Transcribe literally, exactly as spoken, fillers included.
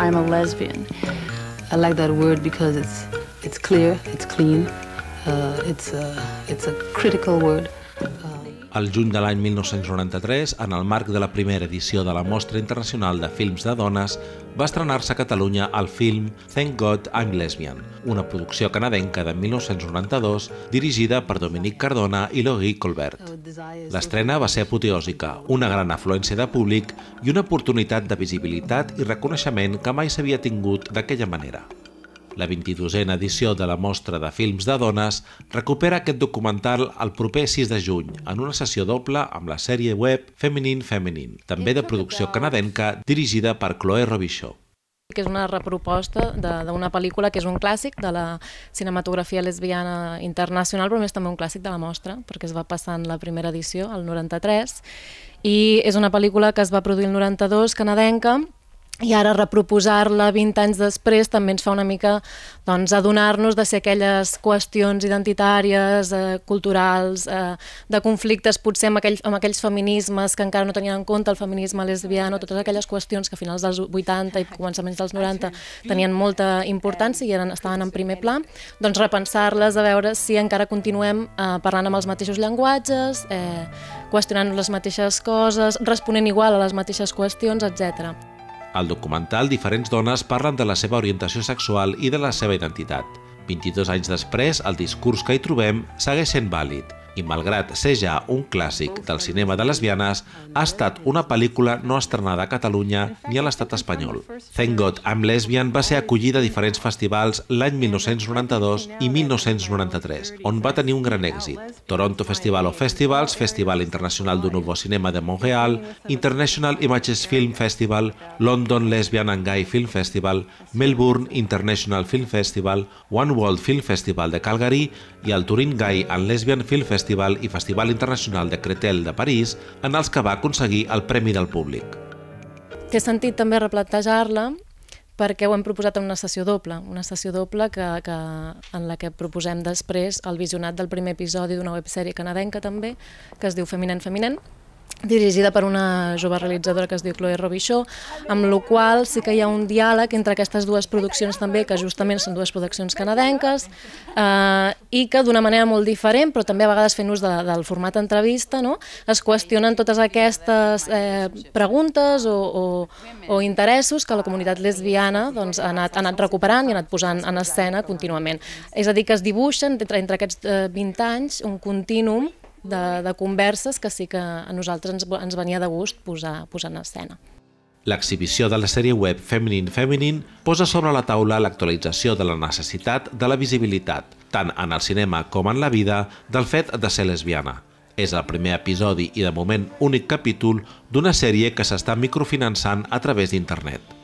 I'm a lesbian. I like that word because it's, it's clear, it's clean, uh, it's, a, it's a critical word. Al juny de l'any mil nou-cents noranta-tres, en el marc de la primera edició de la Mostra Internacional de Films de Dones, va estrenar-se a Catalunya el film Thank God I'm Lesbian, una producció canadenca de mil nou-cents noranta-dos dirigida per Dominique Cardona i Laurie Colbert. L'estrena va ser apoteòsica, una gran afluència de públic i una oportunitat de visibilitat i reconeixement que mai s'havia tingut d'aquella manera. La vint-i-dosena edició de la Mostra de Films de Dones recupera aquest documental el proper sis de juny en una sessió doble amb la sèrie web Féminin Féminin, també de producció canadenca dirigida per Chloé Robichaud. Que és una reproposta d'una pel·lícula que és un clàssic de la cinematografia lesbiana internacional, però més també un clàssic de la mostra, perquè es va passar en la primera edició, el noranta-tres, i és una pel·lícula que es va produir el noranta-dos, canadenca, i ara reproposar-la vint anys després també ens fa una mica doncs, adonar-nos de si aquelles qüestions identitàries, eh, culturals, eh, de conflictes potser amb, aquell, amb aquells feminismes que encara no tenien en compte, el feminisme lesbiano, totes aquelles qüestions que a finals dels vuitanta i començaments dels noranta tenien molta importància i eren, estaven en primer pla, doncs repensar-les a veure si encara continuem eh, parlant amb els mateixos llenguatges, eh, qüestionant les mateixes coses, responent igual a les mateixes qüestions, etcètera. Al documental, diferents dones parlen de la seva orientació sexual i de la seva identitat. vint-i-dos anys després, el discurs que hi trobem segueix sent vàlid i, malgrat ser ja un clàssic del cinema de lesbianes, ha estat una pel·lícula no estrenada a Catalunya ni a l'estat espanyol. Thank God I'm Lesbian va ser acollida a diferents festivals l'any mil nou-cents noranta-dos i mil nou-cents noranta-tres, on va tenir un gran èxit. Toronto Festival of Festivals, Festival Internacional de Nuevo Cinema de Montreal, International Images Film Festival, London Lesbian and Guy Film Festival, Melbourne International Film Festival, One World Film Festival de Calgary i el Touring Guy and Lesbian Film Festival Festival i Festival Internacional de Cretel de París, en els que va aconseguir el Premi del Públic. Té sentit també replantejar-la perquè ho hem proposat en una sessió doble, una sessió doble que, que, en la que proposem després el visionat del primer episodi d'una websèrie canadenca també, que es diu Féminin Féminin, dirigida per una jove realitzadora que es diu Chloé Robichaud, amb la qual sí que hi ha un diàleg entre aquestes dues produccions també, que justament són dues produccions canadenques, eh, i que d'una manera molt diferent, però també a vegades fent ús de, del format entrevista, no? Es qüestionen totes aquestes eh, preguntes o, o, o interessos que la comunitat lesbiana doncs, ha, anat, ha anat recuperant i ha anat posant en escena contínuament. És a dir, que es dibuixen entre, entre aquests vint anys un contínuum De, de converses que sí que a nosaltres ens, ens venia de gust posar, posar en escena. L'exhibició de la sèrie web Féminin Féminin posa sobre la taula l'actualització de la necessitat de la visibilitat, tant en el cinema com en la vida, del fet de ser lesbiana. És el primer episodi i, de moment, únic capítol d'una sèrie que s'està microfinançant a través d'internet.